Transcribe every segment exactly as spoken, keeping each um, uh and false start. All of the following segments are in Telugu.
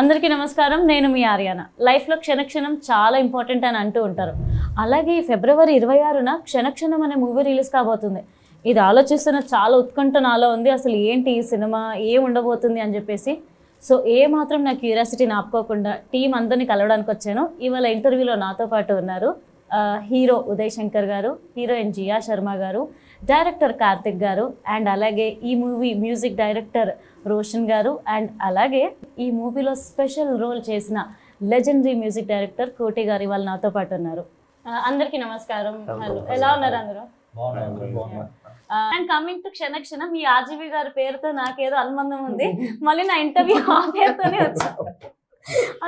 అందరికీ నమస్కారం నేను మీ ఆర్యానా లైఫ్ లో క్షణ క్షణం చాలా ఇంపార్టెంట్ అని అంటూ ఉంటారు అలాగే ఫిబ్రవరి ఇరవై ఆరున క్షణ క్షణం అనే మూవీ రిలీజ్ కాబోతుంది ఇది ఆలోచిస్తున్న చాలా ఉత్కంఠ నాలో ఉంది అసలు ఏంటి ఈ సినిమా ఏ ఉండబోతుంది అని చెప్పేసి సో ఏ మాత్రం నా క్యూరియాసిటీ నాపకోకుండా టీం అందరిని కలవడానికి వచ్చాను ఇవాల ఇంటర్వ్యూలో నాతో పాటు ఉన్నారు హీరో ఉదయ్ శంకర్ గారు హీరోయిన్ జియా శర్మ గారు డైరెక్టర్ కార్తిక్ గారు అండ్ అలాగే ఈ మూవీ మ్యూజిక్ డైరెక్టర్ రోషన్ గారు అండ్ అలాగే ఈ మూవీలో స్పెషల్ రోల్ చేసిన లెజెండరీ మ్యూజిక్ డైరెక్టర్ కోటి గారు ఇవాళ నాతో పాటు ఉన్నారు అందరికీ నమస్కారం హలో ఎలా ఉన్నారు అందరూ అండ్ కమింగ్ టు క్షణ క్షణం ఈ ఆర్జీవి గారి పేరుతో నాకేదో అనుబంధం ఉంది మళ్ళీ నా ఇంటర్వ్యూ ఆ పేరుతోనే వచ్చాను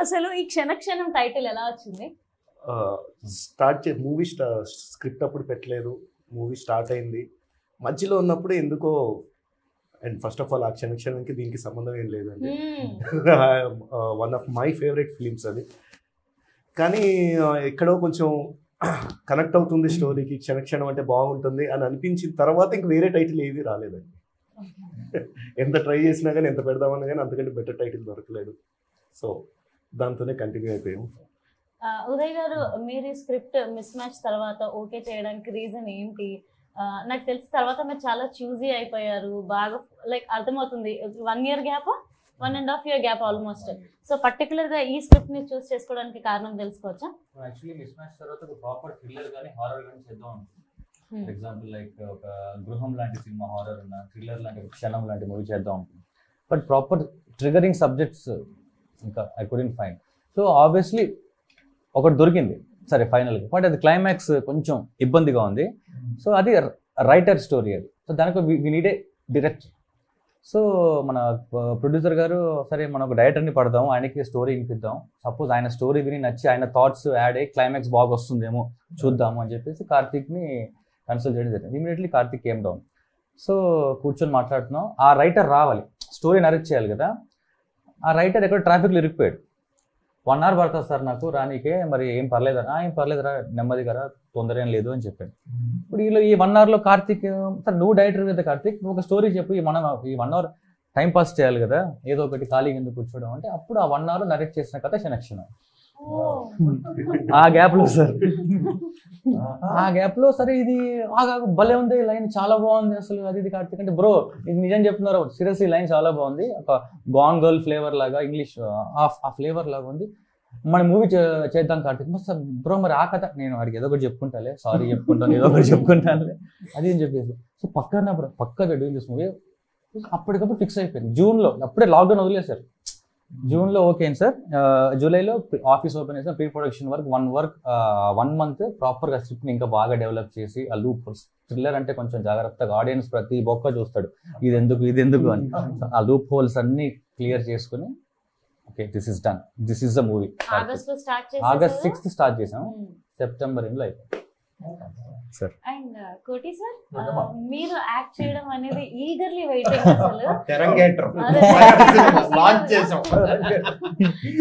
అసలు ఈ క్షణ క్షణం టైటిల్ ఎలా వచ్చింది స్టార్ట్ చే మూవీ స్క్రిప్ట్ అప్పుడు పెట్టలేదు మూవీ స్టార్ట్ అయింది మధ్యలో ఉన్నప్పుడు ఎందుకో అండ్ ఫస్ట్ ఆఫ్ ఆల్ ఆ క్షణ క్షణానికి దీనికి సంబంధం ఏం లేదండి one of my favourite films అది కానీ ఎక్కడో కొంచెం కనెక్ట్ అవుతుంది స్టోరీకి క్షణ క్షణం అంటే బాగుంటుంది అని అనిపించిన తర్వాత ఇంక వేరే టైటిల్ ఏది రాలేదండి ఎంత ట్రై చేసినా కానీ ఎంత పెడదామన్నా కానీ అంతకంటే బెటర్ టైటిల్ దొరకలేదు సో దాంతోనే కంటిన్యూ అయిపోయాము ఉదయ్ గారు మీరు ఈ స్క్రిప్ట్ మిస్ మ్యాచ్ తర్వాత ఓకే చేయడానికి రీజన్ ఏంటి నాకు తెలిసిన తర్వాత మీరు చాలా చూజీ అయిపోయారు బాగా లైక్ అర్థమవుతుంది one year gap one and half year gap almost so particular గా ఈ స్క్రిప్ట్ ని చూస్ చేసుకోవడానికి కారణం తెలుసుకోవచ్చా యాక్చువల్లీ మిస్ మ్యాచ్ తర్వాత ఒక ప్రాపర్ థ్రిల్లర్ గాని హారర్ గాని చేద్దాం అనుకుంటున్నాం ఫర్ ఎగ్జాంపుల్ లైక్ ఒక గృహం లాంటి సినిమా హారర్ ఉన్న థ్రిల్లర్ లాంటి క్షణం లాంటి మూవీ చేద్దాం అనుకుంటున్నాం బట్ ప్రాపర్ ట్రిగరింగ్ సబ్జెక్ట్స్ ఇంకా I couldn't find so obviously ఒకటి దొరికింది సరే ఫైనల్గా బట్ అది క్లైమాక్స్ కొంచెం ఇబ్బందిగా ఉంది సో అది రైటర్ స్టోరీ అది సో దానికి we need a director so మన ప్రొడ్యూసర్ గారు సరే మనం ఒక డైరెక్టర్ని పడదాం ఆయనకి స్టోరీ వినిపిద్దాం సపోజ్ ఆయన స్టోరీ విని నచ్చి ఆయన థాట్స్ యాడ్ అయ్యి క్లైమాక్స్ బాగా వస్తుందేమో చూద్దాము అని చెప్పేసి కార్తిక్ని కన్సల్ట్ చేయడం జరిగింది immediately Karthik came down so కూర్చొని మాట్లాడుతున్నాం ఆ రైటర్ రావాలి స్టోరీ నరేట్ చేయాలి కదా ఆ రైటర్ ఎక్కడ ట్రాఫిక్లో ఇరికిపోయాడు వన్ అవర్ పడుతుంది సార్ నాకు రానికే మరి ఏం పర్లేదరా ఏం పర్లేదురా నెమ్మదిగా తొందర ఏం లేదు అని చెప్పాడు ఇప్పుడు వీళ్ళు ఈ వన్ అవర్లో కార్తిక్ సార్ నువ్వు డైరెక్టర్ కదా కార్తిక్ నువ్వు ఒక స్టోరీ చెప్పు ఈ మనం ఈ వన్ అవర్ టైం పాస్ చేయాలి కదా ఏదో ఒకటి ఖాళీగా ఎందుకు కూర్చోవడం అంటే అప్పుడు ఆ వన్ అవర్ నరేట్ చేసిన కథ క్షణక్షణం ఆ గ్యాప్లో సార్ ఆ గ్యాప్లో సరే ఇది ఆగా భలే ఉంది లైన్ చాలా బాగుంది అసలు అది ఇది కార్తిక్ అంటే బ్రో ఇది నిజం చెప్తున్నారు సీరియస్లీ లైన్ చాలా బాగుంది ఒక గాన్ గర్ల్ ఫ్లేవర్ లాగా ఇంగ్లీష్ ఆ ఫ్లేవర్ లాగా ఉంది మన మూవీ చేద్దాం కార్తిక్ సార్ బ్రో మరి ఆ కథ నేను వాడికి ఏదో ఒకటి చెప్పుకుంటాలే సారీ చెప్పుకుంటాను ఏదో ఒకటి చెప్పుకుంటానులే అది అని చెప్పేసి సో పక్కన బ్రో పక్కగా డూయింగ్ దిస్ మూవీ అప్పటికప్పుడు ఫిక్స్ అయిపోయింది జూన్లో అప్పుడే లాక్డౌన్ వదిలేశారు జూన్లో ఓకే సార్ జూలైలో ఆఫీస్ ఓపెన్ చేసిన pre production work one work one month ప్రాపర్గా స్క్రిప్ట్ని ఇంకా బాగా డెవలప్ చేసి ఆ లూప్ థ్రిల్లర్ అంటే కొంచెం జాగ్రత్తగా ఆడియన్స్ ప్రతి బొక్క చూస్తాడు ఇది ఎందుకు ఇది ఎందుకు అని ఆ లూప్ హోల్స్ అన్ని క్లియర్ చేసుకుని okay this is done this is the movie August sixth start చేసాము సెప్టెంబర్ ఎండ్లో అయిపోయింది అండ్ కోటి సార్ మీరు యాక్ట్ చేయడం అనేది ఈగర్లీ వెయిటింగ్ అసలు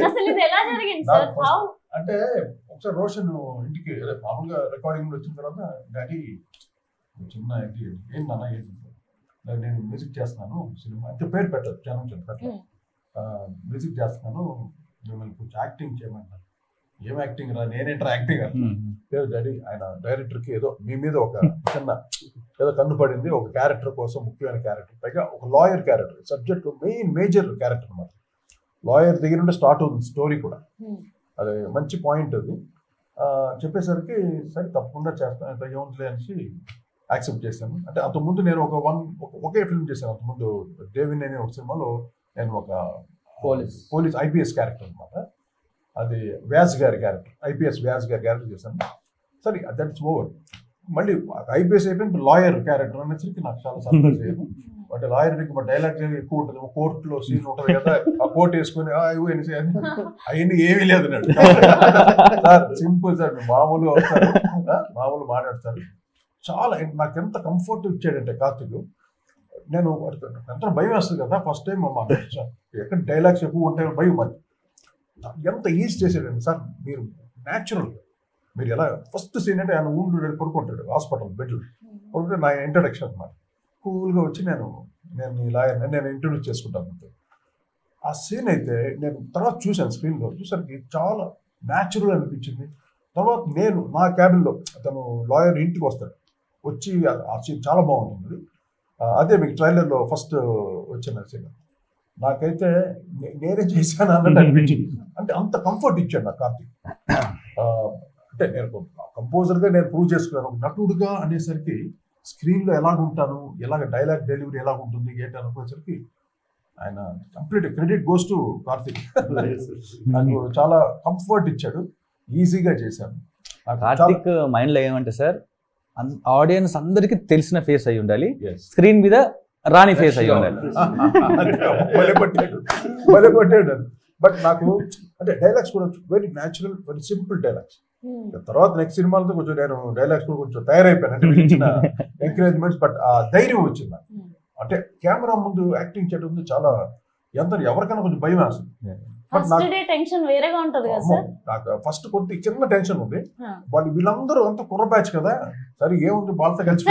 అసలు ఇది ఎలా జరిగింది సార్ హౌ అంటే ఒకసారి రోషన్ ఇంటికి మామూలుగా రికార్డింగ్ వచ్చిన తర్వాత డాడీ చిన్న ఏంటి నాన్న ఏంటి నేను మ్యూజిక్ చేస్తున్నాను సినిమా అంటే పేరు పెట్టదు క్షణం పెట్టదు మ్యూజిక్ చేస్తున్నాను మిమ్మల్ని కొంచెం యాక్టింగ్ చేయమంటారు ఏం యాక్టింగ్ రా నేనేంటారా యాక్టింగ్ లేదు డాడీ ఆయన డైరెక్టర్కి ఏదో మీ మీద ఒక చిన్న ఏదో కన్ను పడింది ఒక క్యారెక్టర్ కోసం ముఖ్యమైన క్యారెక్టర్ పైగా ఒక lawyer character subject main major character అనమాట లాయర్ దగ్గర నుండి స్టార్ట్ అవుతుంది స్టోరీ కూడా అది మంచి పాయింట్ అది చెప్పేసరికి సరే తప్పకుండా చేస్తాను ఏముంది అనేసి యాక్సెప్ట్ చేశాను అంటే అంతకుముందు నేను ఒక వన్ ఒకే ఫిల్మ్ చేశాను అంతకుముందు దేవిన్ అనే ఒక సినిమాలో నేను ఒక పోలీస్ పోలీస్ ఐపీఎస్ క్యారెక్టర్ అనమాట అది వ్యాస్ గారి క్యారెక్టర్ ఐపీఎస్ వ్యాస్ గారి క్యారెక్టర్ చేశాను సరే దట్స్ ఓవర్ మళ్ళీ ఐపీఎస్ అయిపోయింది లాయర్ క్యారెక్టర్ అనేసరికి నాకు చాలా సంతోషం చేయదు అంటే లాయర్ మా డైలాగ్ ఎక్కువ ఉంటుంది ఒక కోర్టులో సీన్ ఉంటుంది కదా ఆ కోర్టు వేసుకుని అవన్నీ ఏమీ లేదు సార్ సింపుల్ సార్ మామూలుగా వస్తారు మామూలు మాట్లాడతారు చాలా నాకు ఎంత కంఫర్ట్ ఇచ్చాడంటే కార్తిక్ నేను ఎంత భయం వస్తుంది కదా ఫస్ట్ టైం మా ఎక్కడ డైలాగ్స్ ఎక్కువ ఉంటాయో భయం అది ఎంత ఈజీ చేసాడండి సార్ మీరు న్యాచురల్ మీరు ఎలా ఫస్ట్ సీన్ అంటే ఆయన ఊళ్ళు వెళ్ళి పడుకుంటాడు హాస్పిటల్ బెడ్లు పడుకుంటే నా ఇంట్రడక్షన్ అనమాట కూల్గా వచ్చి నేను నేను ఈ లాయర్ నేను ఇంట్రొడ్యూస్ చేసుకుంటాను అంతే ఆ సీన్ అయితే నేను తర్వాత చూశాను స్క్రీన్లో, చూసరికి చాలా న్యాచురల్ అనిపించింది. తర్వాత నేను నా క్యాబిన్లో అతను లాయర్ ఇంటికి వస్తాడు, వచ్చి ఆ సీన్ చాలా బాగుంటుంది. అదే మీకు ట్రైలర్లో ఫస్ట్ వచ్చిన సీన్ నాకైతే నేనే చేశాను అన్నట్టు అనిపించింది. అంటే అంత కంఫర్ట్ ఇచ్చాడు నాకు కార్తీక్. అంటే నేను కంపోజర్గా నేను ప్రూవ్ చేసుకున్నాను, నటుడుగా అనేసరికి స్క్రీన్లో ఎలాగ ఉంటాను, ఎలాగ డైలాగ్ డెలివరీ ఎలాగ ఉంటుంది ఏంటి అనుకునేసరికి ఆయన complete credit goes to Karthik. నాకు చాలా కంఫర్ట్ ఇచ్చాడు, ఈజీగా చేశాను. కార్తిక్ మైండ్లో ఏమంటే సార్ ఆడియన్స్ అందరికీ తెలిసిన ఫేస్ అయి ఉండాలి, స్క్రీన్ మీద రాని ఫేస్ అయి ఉండాలి. భలేపట్టాడు. బట్ నాకు అంటే డైలాగ్స్ కూడా very natural, very simple dialogues. తర్వాత నెక్స్ట్ సినిమాలతో కొంచెం నేను డైలాగ్స్ కూడా కొంచెం తయారైపోయాను. అంటే ఇచ్చిన ఎంకరేజ్మెంట్స్ బట్ ఆ ధైర్యం వచ్చింది నాకు. అంటే కెమెరా ముందు యాక్టింగ్ చేయడం ముందు చాలా ఎంత ఎవరికైనా కొంచెం భయం వేస్తుంది. నాకు ఫస్ట్ కొద్ది చిన్న టెన్షన్ ఉంది, వాళ్ళు వీళ్ళందరూ అంత కుర్ర బ్యాచ్ కదా, సరే ఏముంది వాళ్ళతో కలిసి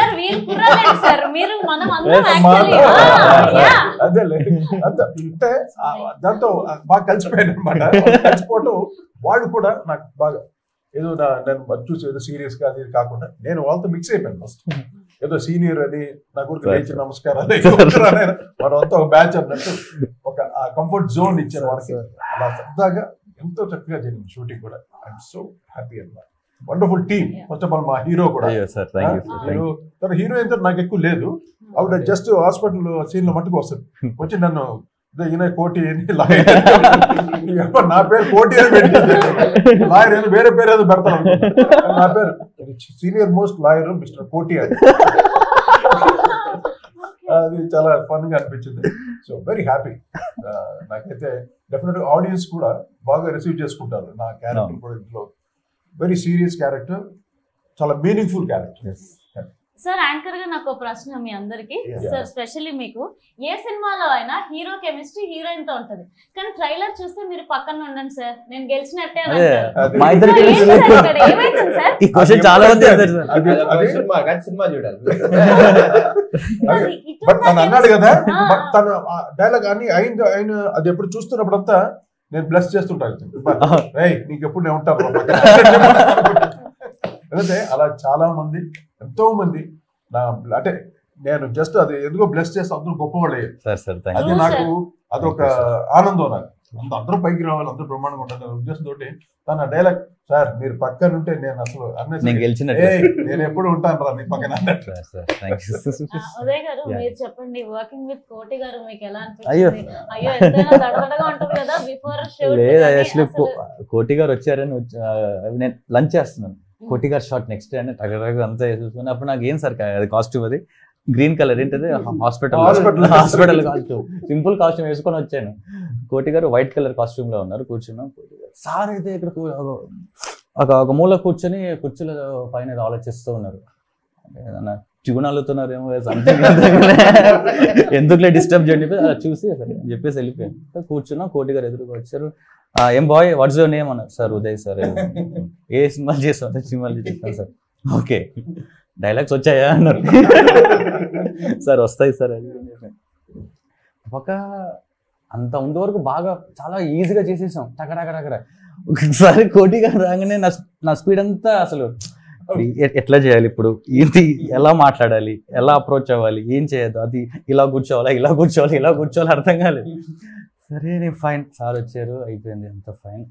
అదే అంతే. దాంతో బాగా కలిసిపోయాను అనమాట. కలిసిపోవటం వాళ్ళు కూడా నాకు బాగా ఏదో నేను చూసి ఏదో సీరియస్గా అది కాకుండా నేను వాళ్ళతో మిక్స్ అయిపోయాను. ఫస్ట్ ఏదో సీనియర్ అని నా గురికి లేచి నమస్కారాలు మనం అంతా ఒక బ్యాచ్ అన్నట్టు ఒక కంఫర్ట్ జోన్ ఇచ్చారు వాళ్ళకి. అలా సరదాగా ఎంతో చక్కగా జరిగింది షూటింగ్ కూడా. ఐఎమ్ సో హ్యాపీ అన్నమాట. Wonderful team. First of all మా హీరో కూడా, హీరో హీరోయిన్ తో నాకు ఎక్కువ లేదు, ఆవిడ జస్ట్ హాస్పిటల్ సీన్ లో మట్టుకు వస్తుంది. వచ్చి నన్ను ఈయన కోటి నా పేరు కోటి అని పెట్టింది, లాయర్ ఏదో వేరే పేరు ఏదో పెడతాను అనుకుంటున్నాను. నా పేరు సీనియర్ మోస్ట్ లాయర్ మిస్టర్ కోటి అని. అది చాలా ఫన్ గా అనిపించింది. So very happy. నాకైతే డెఫినెట్గా ఆడియన్స్ కూడా బాగా రిసీవ్ చేసుకుంటారు నా క్యారెక్టర్ కూడా. ఇంట్లో వెరీ సీరియస్ క్యారెక్టర్, చాలా మీనింగ్ఫుల్ క్యారెక్టర్. సార్ యాంకర్ గా నాకు ప్రశ్న మీ అందరికి, సార్ స్పెషల్లీ మీకు, ఏ సినిమాలో అయినా హీరో కెమిస్ట్రీ హీరోయిన్ తో ఉంటది, కానీ ట్రైలర్ చూస్తే మీరు పక్కన ఉండండి సార్ నేను గెలిచినట్టే. తను అన్నాడు కదా తన డైలాగ్ అని ఆయన ఆయన అది ఎప్పుడు చూస్తున్నప్పుడంతా నేను బ్లెస్ చేస్తుంటాను, నీకు ఎప్పుడు నేను ఉంటాను. ఎందుకంటే అలా చాలా మంది ఎంతో మంది నా అంటే నేను జస్ట్ అది ఎందుకో బ్లెస్ చేస్తే అందరూ గొప్పవాళ్ళు అయ్యారు. అది నాకు అదొక ఆనందం. నాకు అంత అందరూ పైకి రావాలి, అందరూ బ్రహ్మాండంగా ఉండాలి అనే ఉద్దేశంతో తన డైలాగ్ సార్ మీరు పక్కన ఉంటే నేను అసలు నేను ఎప్పుడు ఉంటాను రా మీ పక్కన అన్నట్టు. ఉదయ్ గారు మీరు చెప్పండి, వర్కింగ్ విత్ కోటి గారు మీకు ఎలా అనిపిస్తుంది? అయ్యో ఎంతైనా దడదడగా ఉంటుంది కదా బిఫోర్ షూట్. లేదు అసలు కోటి గారు వచ్చారని నేను లంచ్ చేస్తున్నాను, కోటి గారు షార్ట్ నెక్స్ట్ డే అని టగరగ అంతా వేసేసుకుని అప్పుడు నాకు ఏం సార్ అది కాస్ట్యూమ్ అది గ్రీన్ కలర్ ఏంటది hospital hospital costume simple costume వేసుకొని వచ్చాను. కోటి గారు వైట్ కలర్ కాస్ట్యూమ్ లో ఉన్నారు, కూర్చున్నాం. కోటి గారు సార్ అయితే ఇక్కడ ఒక మూల కూర్చొని కుర్చీలో పైన ఆలోచిస్తూ ఉన్నారు, చిగునాలుతున్నారేమో ఎందుకులే డిస్టర్బ్ చేయండి చూసి అని చెప్పేసి వెళ్ళిపోయాను. కూర్చున్నాం, కోటి గారు ఎదురుగా వచ్చారు. ఏం బాయ్ వాట్స్ యువర్ నేమ్ అన్నారు. Sir Uday sir. ఏ సినిమాలు చేస్తాను సినిమాలు చేస్తాను సార్. ఓకే డైలాగ్స్ వచ్చాయా అన్నారు. సార్ వస్తాయి సార్ అది ఒక అంత ముందు వరకు బాగా చాలా ఈజీగా చేసేసాం. టకడకడకడ ఒకసారి కోటి గారు రాగానే నా నా స్పీడ్ అంతా అసలు ఎట్లా చేయాలి ఇప్పుడు, ఏంటి ఎలా మాట్లాడాలి, ఎలా అప్రోచ్ అవ్వాలి, ఏం చేయదు, అది ఇలా కూర్చోవాలా ఇలా కూర్చోవాలి ఇలా కూర్చోవాలి అర్థం కాలేదు. సరే నేను ఫైన్ సార్ వచ్చారు అయిపోయింది అంత fine.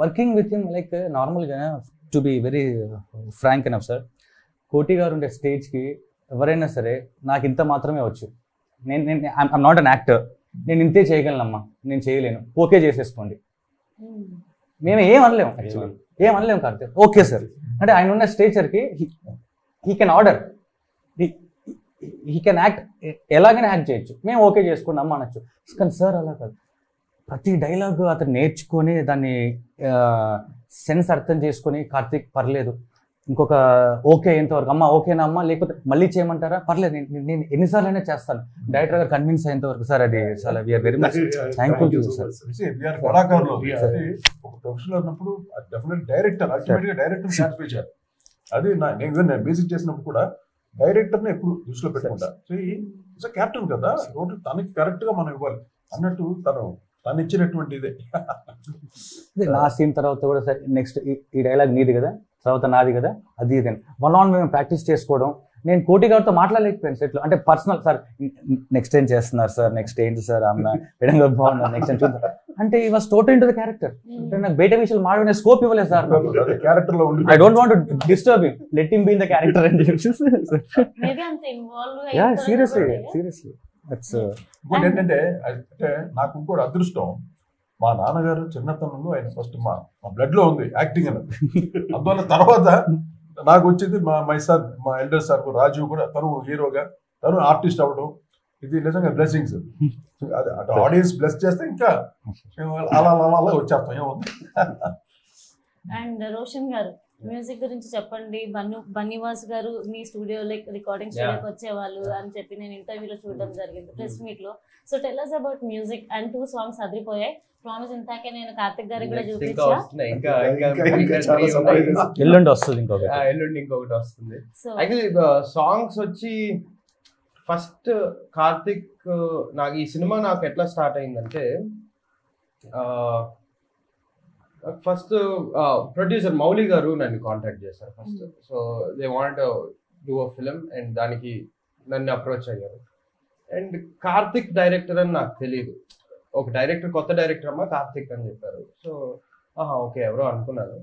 Working with him like నార్మల్గా to be very frank enough sir, Koti గారు ఉండే స్టేజ్కి ఎవరైనా సరే నాకు ఇంత మాత్రమే వచ్చు, నేను నేను ఐఎమ్ నాట్ అన్ యాక్టర్, నేను ఇంతే చేయగలనమ్మా నేను చేయలేను ఓకే చేసేసుకోండి. మేము ఏం అనలేము యాక్చువల్లీ, ఏం అనలేము కార్తీక్ ఓకే సార్ అంటే ఆయన ఉన్న స్టేచర్కి he can order he can act, ఎలాగైనా యాక్ట్ చేయొచ్చు, మేము ఓకే చేసుకుని అమ్మ అనొచ్చు. కానీ సార్ అలా కాదు, ప్రతి డైలాగ్ అతను నేర్చుకొని దాన్ని సెన్స్ అర్థం చేసుకొని కార్తీక్ పర్లేదు ఇంకొక ఓకే ఎంతవరకు అమ్మ ఓకేనా అమ్మ లేకపోతే మళ్ళీ చేయమంటారా పర్లేదు నేను ఎన్నిసార్లు అయినా చేస్తాను డైరెక్టర్ గారు కన్విన్స్ అయ్యేంతవరకు సార్. అది చాలా we're very much thankful to sir. Director అది నేను బేసిక్ చేసినప్పుడు కూడా డైరెక్టర్ని ఎప్పుడు దృష్టిలో పెట్టుకుంటా. సో క్యాప్టెన్ కదా, తనకి కరెక్ట్గా మనం ఇవ్వాలి అన్నట్టు తను తను ఇచ్చినటువంటి ఇదే నా సీన్ తర్వాత కూడా సరే నెక్స్ట్ ఈ డైలాగ్ నీది కదా తర్వాత నాది కదా అది ఇది అని వన్ ఆన్ మేము ప్రాక్టీస్ చేసుకోవడం. నేను కోటి గారితో మాట్లాడలేకపోయాను సెట్లో, అంటే పర్సనల్ సార్ నెక్స్ట్ ఏం చేస్తున్నారు సార్ నెక్స్ట్ ఏంటి సార్ అన్న విధంగా బాగున్నారు నెక్స్ట్ ఏం చూద్దాం అంటే ఈ was total into the character. అంటే నాకు బయట విషయాలు మాట్లాడే స్కోప్ ఇవ్వలేదు సార్, క్యారెక్టర్ లో I don't want to disturb him, let him be in the character and maybe అంత ఇన్వాల్వ్ అయ్యా. Seriously seriously that's good. అంటే అంటే నాకు ఇంకోటి అదృష్టం, మా నాన్నగారు చిన్నతనంలో ఆయన ఫస్ట్ మా బ్లడ్ లో ఉంది యాక్టింగ్ అన్నది. అందువల్ల తర్వాత నాకు వచ్చింది మా మై సార్ మా ఎల్డర్ సార్ రాజీవ్ కూడా తను హీరోగా తను ఆర్టిస్ట్ అవడం, ఇది నిజంగా బ్లెస్సింగ్స్. అది అటు ఆడియన్స్ బ్లెస్ చేస్తే ఇంకా అలా అలా అలా వచ్చేస్తాం ఏమవుతుంది. అండ్ రోషన్ గారు మ్యూజిక్ గురించి చెప్పండి. బన్ను బన్నివాస్ గారు మీ స్టూడియోలో రికార్డింగ్ స్టూడియోకి వచ్చేవాళ్ళు అని చెప్పి నేను ఇంటర్వ్యూలో చూడడం జరిగింది ప్రెస్ మీట్ లో. So tell us about music and two songs అదిరిపోయాయి ప్రామిస్. ఇంతాకే నేను కార్తిక్ గారికి కూడా చూపించాను. సో యాక్చువల్లీ సాంగ్స్ వచ్చి ఫస్ట్ కార్తిక్ నాకు ఈ సినిమా నాకు ఎట్లా స్టార్ట్ అయిందంటే ఫస్ట్ ప్రొడ్యూసర్ మౌలి గారు నన్ను కాంటాక్ట్ చేశారు first. So they want do a film and దానికి నన్ను అప్రోచ్ అయ్యారు. అండ్ కార్తిక్ డైరెక్టర్ అని నాకు తెలియదు, ఒక డైరెక్టర్ కొత్త డైరెక్టర్ అమ్మ కార్తిక్ అని చెప్పారు. సో ఆహా ఓకే ఎవరో అనుకున్నాను.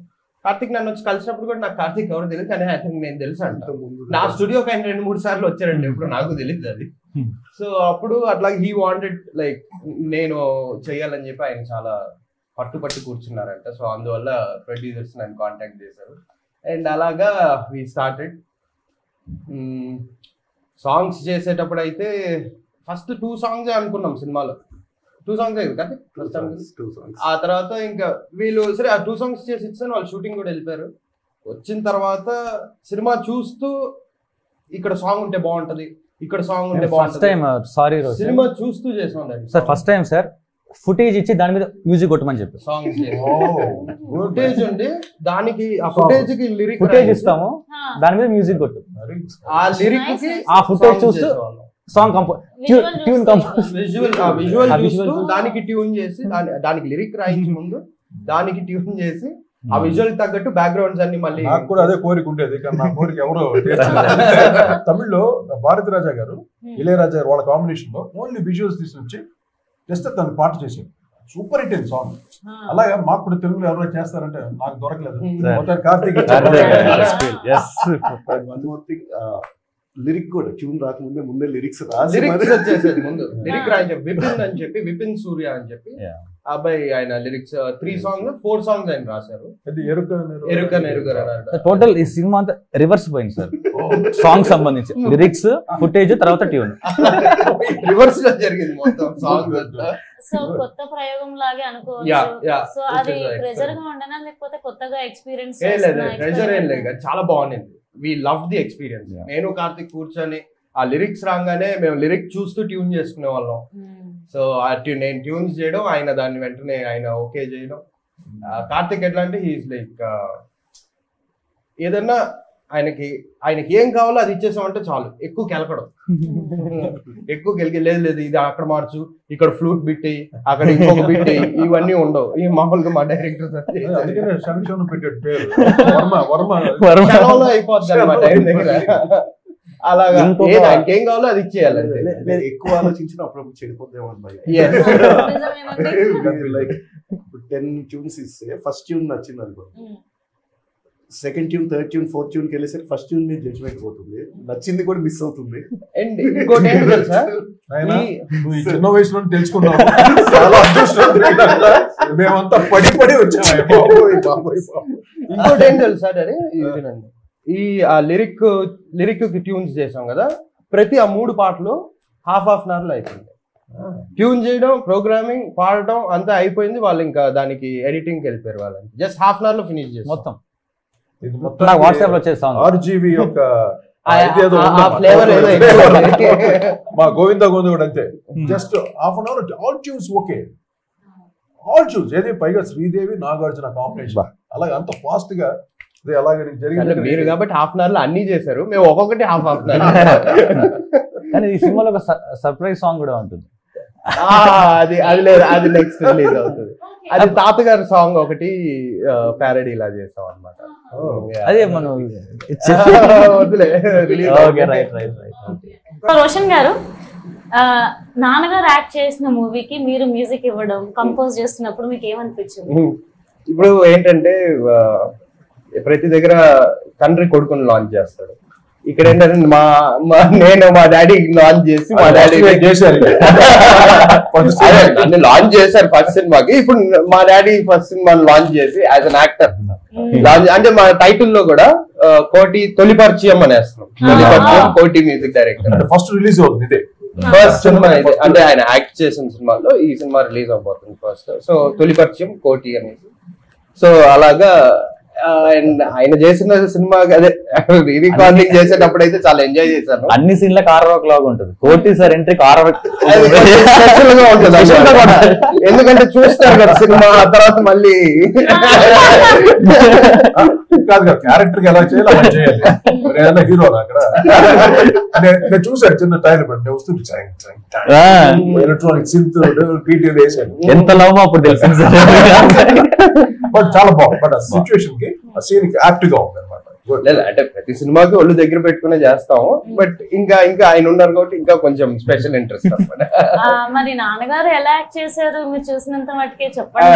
కార్తిక్ నన్ను వచ్చి కలిసినప్పుడు కూడా నాకు కార్తిక్ ఎవరో తెలియదు, కానీ ఐ థింక్ నేను తెలుసు అంట. నా స్టూడియోకి ఆయన రెండు మూడు సార్లు వచ్చారండి, ఇప్పుడు నాకు తెలియదు అది. సో అప్పుడు అట్లా హీ వాంటెడ్ లైక్ నేను చెయ్యాలని చెప్పి ఆయన చాలా పట్టుపట్టి కూర్చున్నారంట. సో అందువల్ల ప్రొడ్యూసర్స్ నన్ను కాంటాక్ట్ చేశారు అండ్ అలాగా వి స్టార్టెడ్. సాంగ్స్ చేసేటప్పుడు అయితే ఫస్ట్ టూ సాంగ్సే అనుకున్నాం సినిమాలో, టూ సాంగ్స్ కదా ఫస్ట్ సాంగ్స్. ఆ తర్వాత ఇంకా వీళ్ళు సరే ఆ టూ సాంగ్స్ చేసి ఇచ్చాను, వాళ్ళు షూటింగ్ కూడా వెళ్ళిపోయారు. వచ్చిన తర్వాత సినిమా చూస్తూ ఇక్కడ సాంగ్ ఉంటే బాగుంటది, ఇక్కడ సాంగ్ ఉంటే బాగుంటుంది సినిమా చూస్తూ చేసాం sir. First time sir footage ఇచ్చి దాని మీద మ్యూజిక్ కొట్టమని చెప్పి సాంగ్స్ ఫుటేజ్ ఉండి దానికి ఆ ఫుటేజ్ కి లిరిక్ ఫుటేజ్ ఇస్తాము, దాని మీద మ్యూజిక్ కొట్టు, ఆ లిరిక్ కి ఆ ఫుటేజ్ చూస్తూ సాంగ్ కంపో ట్యూన్ కంపోజ్ విజువల్ ఆ విజువల్ చూస్తూ దానికి ట్యూన్ చేసి దానికి లిరిక్ రాయించే ముందు దానికి ట్యూన్ చేసి ఆ విజువల్ తగ్గట్టు బ్యాక్గ్రౌండ్స్ అన్ని మళ్ళీ. నాకు కూడా అదే కోరిక ఉండేది, కానీ నా కోరిక ఎవరో తమిళ్లో భారతిరాజా గారు ఇళయరాజా గారు వాళ్ళ కాంబినేషన్ లో ఓన్లీ విజువల్స్ తీసుకొచ్చి జస్ట్ తను పాట చేసాడు, సూపర్ హిట్ అయిన సాంగ్. అలాగే మాకు కూడా తెలుగులో ఎవరో చేస్తారంటే నాకు దొరకలేదు. కార్తీక్ లిరిక్ కూడా ట్యూన్ రాకముందే ముందే లిరిక్స్ వచ్చేసేది, ముందు లిరిక్ రాయించే విపిన్ అని చెప్పి విపిన్ సూర్య అని చెప్పి అబ్బాయి ఆయన lyrics three song four songs ఆయన రాశారు. టోటల్ ఈ సినిమా అంతా రివర్స్ పోయింది సార్, సాంగ్ సంబంధించి లిరిక్స్ ఫుటేజ్ తర్వాత ట్యూన్ రివర్స్ లో జరిగింది మొత్తం సాంగ్. సో కొత్త ప్రయోగం లాగే అనుకోవచ్చు. సో అది ప్రెజర్ గా ఉండనా లేకపోతే కొత్తగా ఎక్స్పీరియన్స్? ప్రెజర్ ఏం లేదు, చాలా బాగుంది. We loved the experience. నేను కార్తిక్ కూర్చొని ఆ లిరిక్స్ రాగానే మేము లిరిక్ చూస్తూ ట్యూన్ చేసుకునే వాళ్ళం. సో ఆ ట్యూన్ నేను ట్యూన్స్ చేయడం, ఆయన దాన్ని వెంటనే ఆయన ఓకే చేయడం. కార్తిక్ ఎట్లా అంటే హీఈస్ లైక్ ఏదన్నా ఆయనకి ఆయనకి ఏం కావాలో అది ఇచ్చేసామంటే చాలు, ఎక్కువ కెలకడం ఎక్కువ కెలికి లేదు లేదు ఇది అక్కడ మార్చు, ఇక్కడ ఫ్లూట్ బిట్టి అక్కడ ఇంకొక బిట్టి, ఇవన్నీ ఉండవు. ఈ మామూలుగా మా డైరెక్టర్ అయిపోతుంది అనమాట ఆయన దగ్గర. అలాగా ఆయనకి ఏం కావాలో అది ఇచ్చేయాలి, ఎక్కువ ఆలోచించిన అప్పుడప్పుడు చెడిపోద్దాం. లైక్ టెన్ ట్యూన్స్ ఇస్తే ఫస్ట్ ట్యూన్ నచ్చింది అనుకో, second tune third tune fourth tune కి వెళ్ళేసరికి ఫస్ట్ ట్యూన్ మీద జడ్జ్మెంట్ పోతుంది, నచ్చింది కూడా మిస్ అవుతుంది. అండ్ ఇంకోటి చిన్న వయసులో తెలుసుకున్నాం, మేమంతా పడి పడి వచ్చాము. ఇంకోటి ఏం తెలుసా అరే ఈ ఆ లిరిక్ లిరిక్ ట్యూన్స్ చేసాం కదా, ప్రతి ఆ మూడు పాటలు హాఫ్ హాఫ్ అన్ అవర్ లో అయిపోయింది. ట్యూన్ చేయడం ప్రోగ్రామింగ్ పాడటం అంతా అయిపోయింది, వాళ్ళు ఇంకా దానికి ఎడిటింగ్ వెళ్ళిపోయారు. వాళ్ళని జస్ట్ హాఫ్ అన్ అవర్ లో ఫినిష్ చేసి మొత్తం వాట్సాప్ లో చేస్తాం. ఆర్జీవి యొక్క మా గోవింద గోవింద కూడా అంతే, just half an hour all tunes okay all tunes. ఏది పైగా శ్రీదేవి నాగార్జున కాంబినేషన్, అలాగే అంత ఫాస్ట్ గా అదే అలాగే జరిగింది. మీరు కాబట్టి హాఫ్ అన్ అవర్ లో అన్ని చేశారు, మేము ఒక్కొక్కటి హాఫ్ హాఫ్ అన్ అవర్. కానీ ఈ సినిమాలో ఒక సర్ప్రైజ్ సాంగ్ కూడా ఉంటుంది, అది అది లేదు అది నెక్స్ట్ రిలీజ్ అవుతుంది. అది తాతగారి సాంగ్ ఒకటి ప్యారడీ ఇలా చేసాం అన్నమాట. అదే మనం రోషన్ గారు నాన్నగారు యాక్ట్ చేసిన మూవీకి మీరు మ్యూజిక్ ఇవ్వడం, కంపోజ్ చేస్తున్నప్పుడు మీకు ఏమనిపించింది? ఇప్పుడు ఏంటంటే ప్రతి దగ్గర తండ్రి కొడుకుని లాంచ్ చేస్తాడు, ఇక్కడ ఏంటంటే మా నేను మా డాడీ లాంచ్ చేసి మా డాడీ చేశారు లాంచ్ చేశారు ఫస్ట్ సినిమాకి. ఇప్పుడు మా డాడీ ఫస్ట్ సినిమాని లాంచ్ చేసి యాజ్ అన్ యాక్టర్ లాంచ్ అంటే మా టైటిల్ లో కూడా కోటి తొలి పరిచయం అనేస్తున్నాం. తొలి పరిచయం కోటి మ్యూజిక్ డైరెక్టర్ ఫస్ట్ రిలీజ్ అవుతుంది ఇదే ఫస్ట్ సినిమా ఇది అంటే ఆయన యాక్ట్ చేసిన సినిమాలో ఈ సినిమా రిలీజ్ అవబోతుంది ఫస్ట్. సో తొలి పరిచయం కోటి అనేది. సో అలాగా అండ్ ఆయన చేసిన సినిమా అదే రీకార్డింగ్ చేసేటప్పుడు అయితే చాలా ఎంజాయ్ చేశాను. అన్ని సీన్ల కార్వక్ లాగా ఉంటుంది కోటి సార్ ఎంట్రీ కార్వక్ ఎందుకంటే చూస్తారు కదా సినిమా ఆ తర్వాత మళ్ళీ కాదు క్యారెక్టర్ ఎలా చేయాలి హీరో అక్కడ నేను చూసాను చిన్న టైర్ పడితే వస్తుంది ఎలక్ట్రానిక్ డీటెయిల్ వేసాను ఎంత లవ్ అప్పుడు తెలుసు బట్ చాలా బాగుంది. బట్ ఆ సిచ్యువేషన్ కి ఆ సీన్ కి యాప్ట్ గా ఉంది అనమాట. అంటే ప్రతి సినిమాకి ఒళ్ళు దగ్గర పెట్టుకునే చేస్తాము బట్ ఇంకా ఇంకా ఆయన ఉన్నారు కాబట్టి ఇంకా కొంచెం స్పెషల్ ఇంట్రెస్ట్ అనమాట. మరి నాన్నగారు ఎలా యాక్ట్ చేశారు మీరు చూసినంత మటుకే చెప్పండి?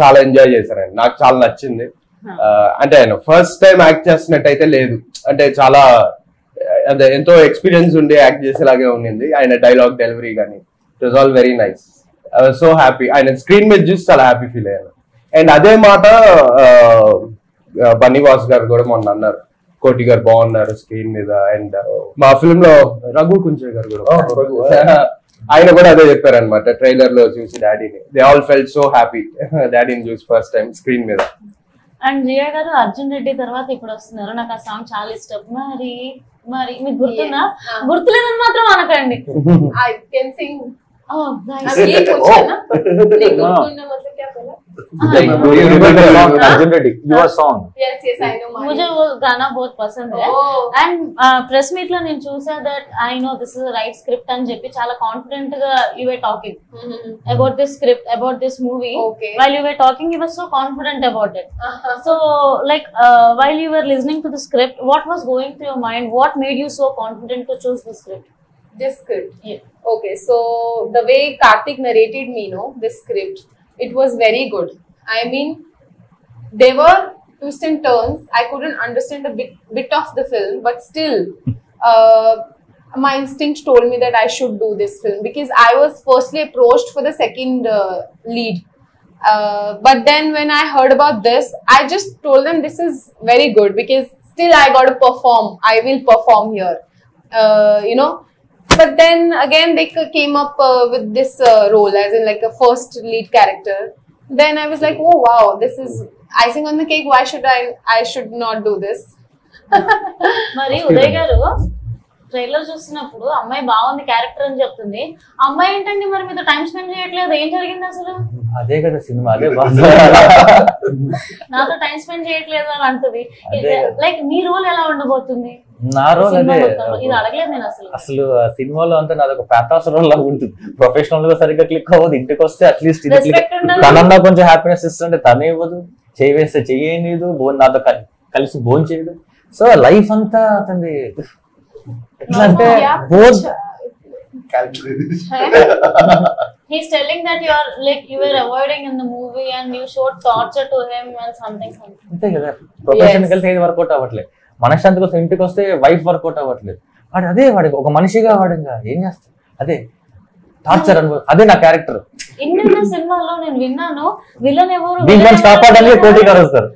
చాలా ఎంజాయ్ చేశారండి, నాకు చాలా నచ్చింది. అంటే ఆయన ఫస్ట్ టైం యాక్ట్ చేస్తున్నట్టు అయితే లేదు, అంటే చాలా అదే ఎంతో ఎక్స్పీరియన్స్ ఉండి యాక్ట్ చేసేలాగే ఉండింది. ఆయన డైలాగ్ డెలివరీ కానీ it was all very nice. I was so happy, ఆయన స్క్రీన్ మీద చూసి చాలా హ్యాపీ ఫీల్ అయ్యాను. అండ్ అదే మాట బన్నీవాస్ గారు కూడా మొన్న అన్నారు, కోటి గారు బాగున్నారు స్క్రీన్ మీద. అండ్ మా ఫిల్మ్ లో రఘు కుంచే గారు కూడా ఆయన కూడా అదే చెప్పారు అనమాట ట్రైలర్ లో చూసి డాడీని. They all felt so happy డాడీని చూసి ఫస్ట్ టైం స్క్రీన్ మీద. అండ్ జియా గారు అర్జున్ రెడ్డి తర్వాత ఇప్పుడు వస్తున్నారు, నాకు ఆ సాంగ్ చాలా ఇష్టం. మరి మరి మీకు గుర్తున్నా? గుర్తులేదని మాత్రం అనకండి. ఐ కెన్ సింగ్ मुझे वो गाना बहुत पसंद है. एंड प्रेस मीट लो నేను చూసా that I know this is right script అని చెప్పి చాలా కాన్ఫిడెంట్ గా you were talking about this script about this movie. While you were talking you were so confident about it. So like while you were listening to the script what was going to your mind? What made you so confident to choose the script? This script, yeah. Okay, so the way Kartik narrated me, no, this script, it was very good. I mean, there were twists and turns. I couldn't understand a bit bit of the film, but still, uh, my instinct told me that I should do this film because I was firstly approached for the second uh, lead. Uh, but then when I heard about this, I just told them this is very good because still I got to perform. I will perform here, uh, you know. But then again they came up uh, with this uh, role as in like a first lead character. Then I was like, oh wow, this is icing on the cake. Why should I, I should not do this? Mari Uday garu trailer చూసినప్పుడు అమ్మాయి బాగుంది క్యారెక్టర్ అని చెప్తుంది, అమ్మాయి ఏంటండి మరి మీతో టైం స్పెండ్ చేయట్లేదు ఏం జరిగింది అసలు? అదే కదా సినిమా అదే నాతో టైం స్పెండ్ చేయట్లేదు అని అంటుంది. లైక్ మీ రోల్ ఎలా ఉండబోతుంది? నా రోల్ అదే అసలు సినిమాలో అంతా నాది ఒక పాథాస్ రోల్ లాగా ఉంటుంది. ప్రొఫెషనల్ గా సరిగ్గా క్లిక్ అవ్వదు, ఇంటికి వస్తే అట్లీస్ట్ తనన్నా కొంచెం హ్యాపీనెస్ ఇస్తుంటే తనే ఇవ్వదు, చేయి వేస్తే చేయలేదు, నాతో కలిసి బోన్ చేయదు. సో లైఫ్ అంతా అతని ఎట్లా అంటే బోన్ He's telling that you are like you were avoiding in the movie and you showed torture to him and something something. అంతే కదా ప్రొఫెషనల్ గా ఏది వర్కౌట్ అవ్వట్లేదు, మనశ్శాంతి కోసం ఇంటికి వస్తే వైఫ్ వర్కౌట్ అవ్వట్లేదు. వాడు అదే వాడికి ఒక మనిషిగా వాడంగా ఏం చేస్తాడు అదే టార్చర్ అనుకో, అదే నా క్యారెక్టర్. ఎన్నెన్నో సినిమాల్లో నేను విన్నాను విలన్ ఎవరు కాపాడాలి కోటి గారు వస్తారు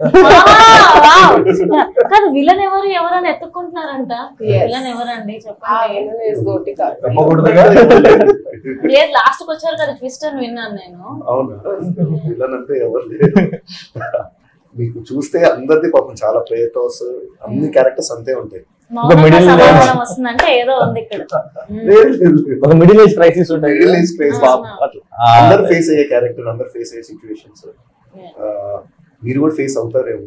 కాదు విలన్ ఎవరు ఎవరైనా ఎత్తుకుంటున్నారంట. విలన్ ఎవరండి చెప్పండి? లేదు లాస్ట్ కి వచ్చారు కదా ట్విస్ట్ అని విన్నాను నేను. మీకు చూస్తే అందరిది పాపం చాలా ప్రేతోస్ అన్ని క్యారెక్టర్స్ అంతే ఉంటాయి. మిడిల్ ఏజ్ క్రైసిస్ అందరు ఫేస్ అయ్యే క్యారెక్టర్ అందరు ఫేస్ అయ్యే సిచ్యువేషన్స్ మీరు కూడా ఫేస్ అవుతారేమో.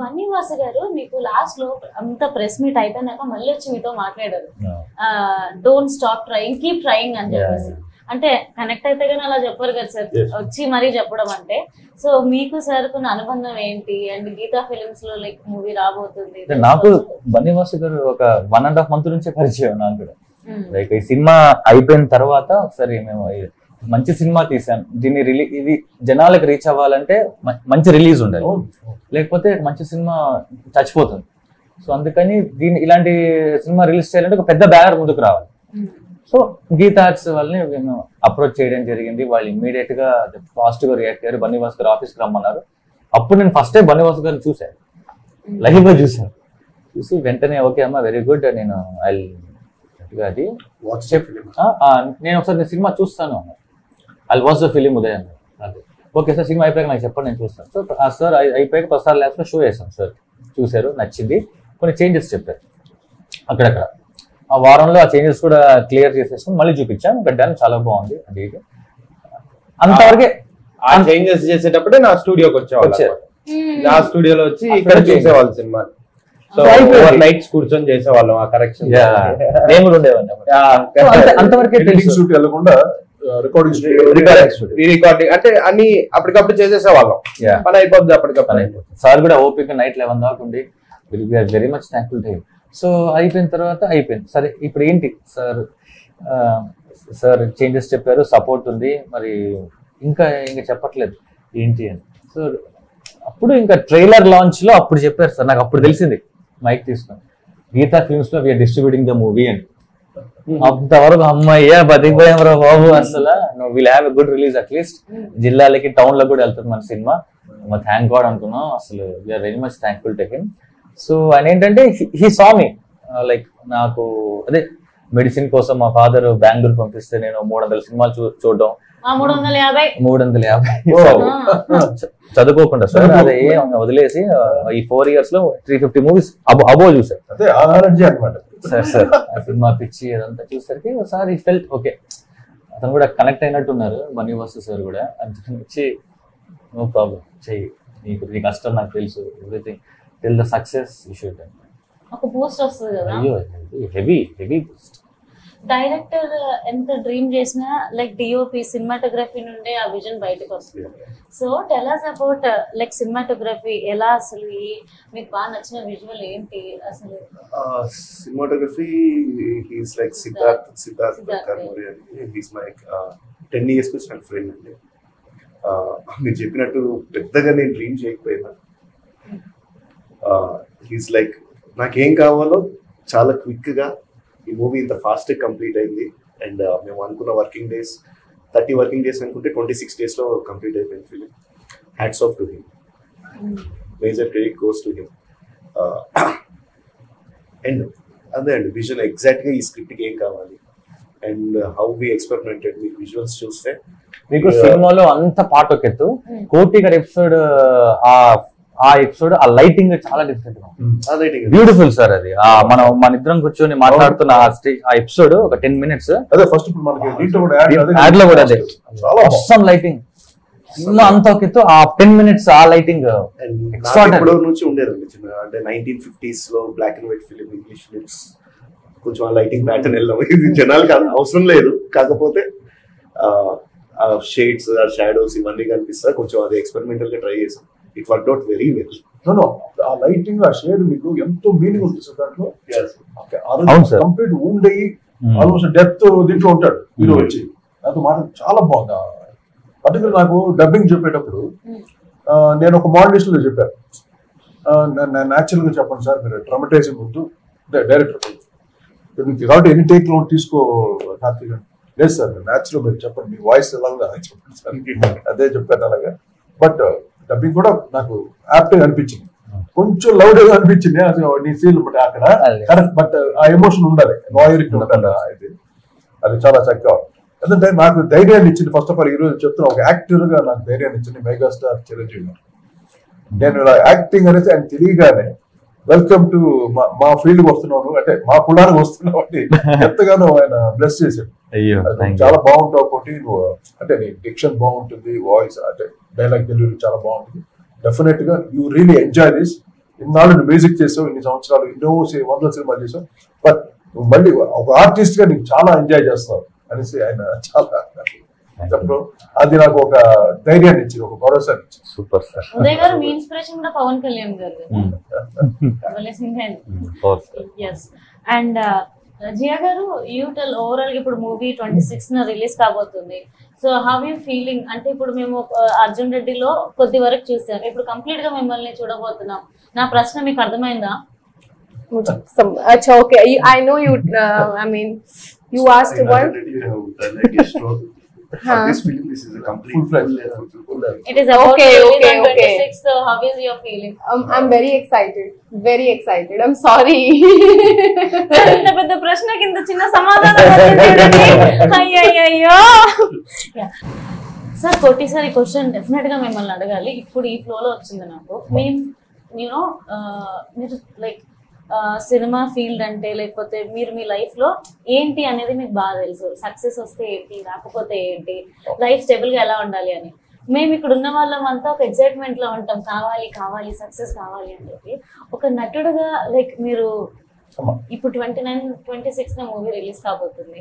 బన్నీ వాసు గారు మీకు లాస్ట్ లో అంత ప్రెస్ మీట్ అయిపోయినాక మళ్ళీ వచ్చి మీతో మాట్లాడారు, don't stop trying keep trying అని చెప్పేసి. అంటే కనెక్ట్ అయితే కానీ అలా చెప్పారు కదా సార్, వచ్చి మరీ చెప్పడం అంటే. సో మీకు సార్ కొన్ని అనుబంధం ఏంటి అండ్ గీతా ఫిలిమ్స్ లో లైక్ మూవీ రాబోతుంది? నాకు బన్నీ వాసు గారు ఒక వన్ అండ్ హాఫ్ మంత్ నుంచే పరిచయం. నాకు కూడా లైక్ ఈ సినిమా అయిపోయిన తర్వాత ఒకసారి మేము మంచి సినిమా తీసాం, దీన్ని రిలీజ్ ఇది జనాలకు రీచ్ అవ్వాలంటే మంచి రిలీజ్ ఉండాలి, లేకపోతే మంచి సినిమా చచ్చిపోతుంది. సో అందుకని దీన్ని ఇలాంటి సినిమా రిలీజ్ చేయాలంటే ఒక పెద్ద బ్యానర్ ముందుకు రావాలి. సో గీతా ఆర్ట్స్ వాళ్ళని నేను అప్రోచ్ చేయడం జరిగింది. వాళ్ళు ఇమ్మీడియట్ గా పాజిటివ్ గా రియాక్ట్ అయ్యారు. బన్నీ వాసు గారు ఆఫీస్కి రమ్మన్నారు. అప్పుడు నేను ఫస్ట్ బన్నీ వాసు గారిని చూశాను, లైవ్ గా చూశాను. చూసి వెంటనే ఓకే అమ్మా వెరీ గుడ్, నేను అది నేను ఒకసారి సినిమా చూస్తాను, I watch the film Uday అన్నారు. ఓకే సార్ సినిమా అయిపోయాక నాకు చెప్పండి, నేను చూస్తాను సార్. ఆ సార్ అయిపోయాక ప్రసాద్ ల్యాబ్స్ లో షో చేశాను సార్, చూశారు, నచ్చింది. కొన్ని చేంజెస్ చెప్పారు అక్కడక్కడ, ఆ వారంలో ఆ చేంజెస్ కూడా క్లియర్ చేసేసాను. మళ్ళీ చూపించాను, పెట్టాను, చాలా బాగుంది అది ఇది. అంతవరకే ఆ చేంజెస్ చేసేటప్పుడే నా స్టూడియోకి వచ్చేవాళ్ళు, నా స్టూడియోలో వచ్చి ఇక్కడ చూసేవాళ్ళు సినిమా. కూర్చొని చేసేవాళ్ళం ఆ కరెక్షన్. అంతవరకే షూట్ వెళ్ళకుండా రికార్డింగ్ అంటే అన్ని అప్పటికప్పుడు చేసేసేవాళ్ళం, పని అయిపోద్ది అప్పటికప్పుడు. సార్ కూడా ఓపిక నైట్ లెవెన్ దాకా ఉండి very much thankful to you. So అయిపోయిన తర్వాత అయిపోయింది సరే, ఇప్పుడు ఏంటి సార్ సార్ చేంజెస్ చెప్పారు, సపోర్ట్ ఉంది, మరి ఇంకా ఇంకా చెప్పట్లేదు ఏంటి అని. సో అప్పుడు ఇంకా ట్రైలర్ లాంచ్ లో అప్పుడు చెప్పారు సార్, నాకు అప్పుడు తెలిసింది మైక్ తీసుకుని, గీతా ఫిల్మ్స్ లో వీఆర్ డిస్ట్రిబ్యూటింగ్ ద మూవీ అని. అంతవరకు అమ్మాయ్యా బతికిపోయాం రా బాబు, అసలు will have a good release, at least జిల్లాలకి టౌన్ లో కూడా వెళ్తుంది మన సినిమా, థ్యాంక్ గాడ్ అనుకున్నాం. అసలు we're very much thankful to him. So ఆయన ఏంటంటే హీ సా మీ లైక్, నాకు అదే మెడిసిన్ కోసం మా ఫాదర్ బెంగళూరు పంపిస్తే నేను మూడు వందల సినిమాలు చూడడం, మూడు వందల యాభై మూడు వందల యాభై చదువుకోకుండా సార్ అదే వదిలేసి ఈ ఫోర్ ఇయర్స్ లో త్రీ ఫిఫ్టీ మూవీస్ అబో చూసారు సార్. సార్ ఆ సినిమా పిచ్చి అదంతా చూసరికి సార్ ఈ ఫెల్ట్ ఓకే, అతను కూడా కనెక్ట్ అయినట్టున్నారు బన్నీ వాసు సార్ కూడా. అందుకని వచ్చి నో ప్రాబ్లం చెయ్యి, నీకు నీ కష్టం నాకు తెలుసు, everything till the success you should. ఒక పోస్ట్ వస్తుంది కదా, హెవీ హెవీ పోస్ట్. డైరెక్టర్ ఎంత డ్రీమ్ చేసినా లైక్ డిఓపి సినిమాటోగ్రఫీ నుండే ఆ విజన్ బయటకు వస్తుంది. So tell us about like cinematography ఎలా, అసలు మీకు బాగా నచ్చిన విజువల్ ఏంటి అసలు? Cinematography he is like Siddharth Siddharth Karmore, he is my ten years కు స్టాండ్ ఫ్రెండ్ అండి. మీరు చెప్పినట్టు పెద్దగా నేను డ్రీమ్ చేయకపోయినా హి ఇస్ లైక్ నాకేం కావాలో చాలా క్విక్ గా ఈ మూవీ ఇంత ఫాస్ట్ కంప్లీట్ అయింది. అండ్ మేము అనుకున్న working days thirty working days అనుకుంటే ట్వంటీ సిక్స్ డేస్ లో కంప్లీట్ అయిపోయింది film. Hats off to him, major credit goes to him. And అదే అండి విజువల్ ఎగ్జాక్ట్ గా ఈ స్క్రిప్ట్ ఏం కావాలి అండ్ హౌ వి ఎక్స్పెరిమెంటెడ్. మీ విజువల్స్ చూస్తే మీకు సినిమాలో అంత పాట ఒక ఎత్తు, కోటి గారి ఎపిసోడ్ ఆ ఎపిసోడ్ ఆ లైటింగ్ చాలా డిఫరెంట్ గా ఉంది, బ్యూటిఫుల్ సార్ అది. మనం మన ఇద్దరం కూర్చొని మాట్లాడుతున్న ఆ ఎపిసోడ్ ఒక టెన్ మినిట్స్ యాడ్ లో కూడా అదే మొత్తం లైటింగ్ సినిమా అంతా కితో ఆ టెన్ మినిట్స్ ఆ లైటింగ్ నుంచి ఉండేదండి. అంటే నైన్టీన్ ఫిఫ్టీస్ లో black and white film English films కొంచెం ఆ లైటింగ్ ప్యాటర్న్ వెళ్ళాము. ఇది జనాలకి అవసరం లేదు, కాకపోతే షేడ్స్ షాడోస్ ఇవన్నీ కనిపిస్తా, కొంచెం అది ఎక్స్పెరిమెంటల్ గా ట్రై చేసాం. It worked out very well. No, no. ఆ లైటింగ్ ఆ షేడ్ మీకు ఎంతో మీనింగ్ ఉంది సార్ దాంట్లో. కంప్లీట్ ఊండి ఆల్మోస్ట్ డెప్త్ దీంట్లో ఉంటాడు హీరో వచ్చి. నాతో మాట చాలా బాగుంది. పర్టికులర్ నాకు డబ్బింగ్ చెప్పేటప్పుడు నేను ఒక మోడలిస్ట్ లో చెప్పాను, న్యాచురల్ గా చెప్పండి సార్, మీరు డ్రామటైజింగ్ వద్దు, డైరెక్టర్ కాబట్టి ఎనీ టేక్ లో తీసుకో కార్తిక్ గారు. లేదు సార్ న్యాచురల్ మీరు చెప్పండి, మీ వాయిస్ ఎలాగా చెప్పండి సార్, అదే చెప్పాను అలాగా. బట్ డబ్బింగ్ కూడా నాకు యాప్ట్గా అనిపించింది, కొంచెం లౌడ్ గా అనిపించింది నీ సీన్ అక్కడ కరెక్ట్. బట్ ఆ ఎమోషన్ ఉండాలి, లాయర్ ఇది అది చాలా చక్కగా. ఎందుకంటే నాకు ధైర్యాన్ని ఇచ్చింది ఫస్ట్ ఆఫ్ ఆల్. ఈరోజు చెప్తున్నా ఒక యాక్టర్ గా నాకు ధైర్యాన్ని ఇచ్చింది మెగాస్టార్ చిరంజీవి గారు. నేను ఇలా యాక్టింగ్ అనేసి ఆయన తెలియగానే వెల్కమ్ టు మా ఫీల్డ్ కి వస్తున్నాను అంటే మా కులానికి వస్తున్నావు అంటే ఎంతగానో ఆయన బ్లెస్ చేశాడు. చాలా బాగుంటావు ఒకటి, అంటే నీ డిక్షన్ బాగుంటుంది, వాయిస్ అంటే డైలాగ్ డెలివరీ చాలా బాగుంటుంది, డెఫినెట్ గా యూ రియలీ ఎంజాయ్ దిస్. ఇన్నాళ్ళు నువ్వు మ్యూజిక్ చేసావు, ఇన్ని సంవత్సరాలు ఎన్నో వందల సినిమాలు చేసావు, బట్ నువ్వు మళ్ళీ ఒక ఆర్టిస్ట్ గా నీకు చాలా ఎంజాయ్ చేస్తావు అనేసి ఆయన చాలా చెప్పడం అది నాకు ఒక ధైర్యాన్ని ఇచ్చింది, ఒక భరోసాన్ని ఇచ్చింది. Super sir. ఉదయ్ గారు మీ ఇన్స్పిరేషన్ కూడా పవన్ కళ్యాణ్ గారు. అండ్ జియా గారు, యూ టెల్ ఓవరాల్ గా ఇప్పుడు మూవీ ట్వంటీ సిక్స్ న రిలీజ్ కాబోతుంది, సో హౌ యూ ఫీలింగ్? అంటే ఇప్పుడు మేము అర్జున్ రెడ్డిలో కొద్ది వరకు చూసాం, ఇప్పుడు కంప్లీట్ గా మిమ్మల్ని చూడబోతున్నాం. నా ప్రశ్న మీకు అర్థమైందా? I know you I mean you asked about Huh. This film, this is a complete full-fledged film. It is okay, okay, okay. So, how is your feeling? Um, I'm very excited, very excited. I'm sorry. The but the question is, the chinna samadhanam varthindi. Ayyo, ayyo. Yeah. Sir, Koti sir, question definitely ga memmalni adagali. Ippudu ee flow lo vachindi naaku. Mem, you know, uh, like. సినిమా ఫీల్డ్ అంటే లేకపోతే మీరు మీ లైఫ్ లో ఏంటి అనేది మీకు బాగా తెలుసు. సక్సెస్ వస్తే ఏంటి, రాకపోతే ఏంటి, లైఫ్ స్టేబుల్ గా ఎలా ఉండాలి అని. మేము ఇక్కడ ఉన్న వాళ్ళం అంతా ఒక ఎక్సైట్మెంట్ లో ఉంటాం, కావాలి కావాలి సక్సెస్ కావాలి అని చెప్పి. ఒక నటుడుగా లైక్ మీరు ఇప్పుడు twenty nine twenty six movie release కాబోతుంది,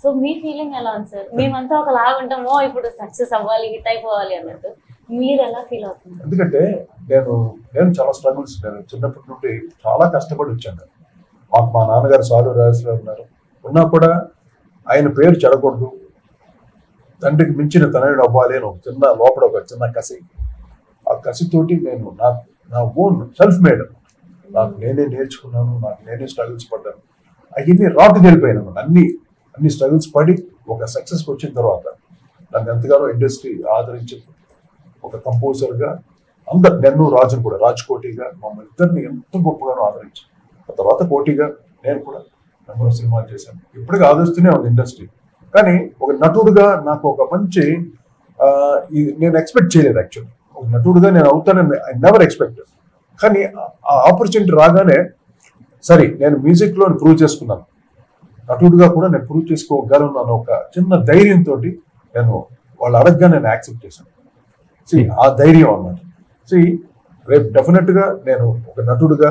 సో మీ ఫీలింగ్ ఎలా ఉంది సార్? మేమంతా ఒక లాగా ఉంటాము, ఇప్పుడు సక్సెస్ అవ్వాలి హిట్ అయిపోవాలి అన్నట్టు, మీరు ఎలా ఫీల్ అవుతున్నారు? ఎందుకంటే నేను నేను చాలా స్ట్రగుల్స్ నేను చిన్నప్పటి నుండి చాలా కష్టపడి వచ్చాను. మాకు మా నాన్నగారు సాలు రాజేశ్వరావు ఉన్నారు, ఉన్నా కూడా ఆయన పేరు చెడకూడదు, తండ్రికి మించిన తనయుడు అవ్వాలి అని ఒక చిన్న లోపల ఒక చిన్న కసి, ఆ కసితోటి నేను నా నా ఓన్ సెల్ఫ్ మేడ్, నాకు నేనే నేర్చుకున్నాను, నాకు నేనే స్ట్రగుల్స్ పడ్డాను, అవన్నీ రాటు తెలిపోయాను. అన్ని అన్ని స్ట్రగుల్స్ పడి ఒక సక్సెస్కి వచ్చిన తర్వాత నన్ను ఎంతగానో ఇండస్ట్రీ ఆదరించింది. ఒక కంపోజర్గా అందరు నన్ను రాజును కూడా రాజ్కోటిగా మమ్మల్ని ఇద్దరిని ఎంతో గొప్పగానో ఆదరించాను. ఆ తర్వాత కోటిగా నేను కూడా నన్ను సినిమాలు చేశాను. ఇప్పటికీ ఆదరిస్తూనే ఉంది ఇండస్ట్రీ, కానీ ఒక నటుడుగా నాకు ఒక మంచి నేను ఎక్స్పెక్ట్ చేయలేదు. యాక్చువల్లీ ఒక నటుడుగా నేను అవుతానని ఐ నెవర్ ఎక్స్పెక్ట్, కానీ ఆ ఆపర్చునిటీ రాగానే సరే నేను మ్యూజిక్లో ప్రూవ్ చేసుకున్నాను, నటుడుగా కూడా నేను ప్రూవ్ చేసుకోగలను అన్న ఒక చిన్న ధైర్యంతో నేను వాళ్ళు అడగగా నేను యాక్సెప్ట్ చేశాను. సి ఆ ధైర్యం అన్నమాట. సి రేపు డెఫినెట్గా నేను ఒక నటుడుగా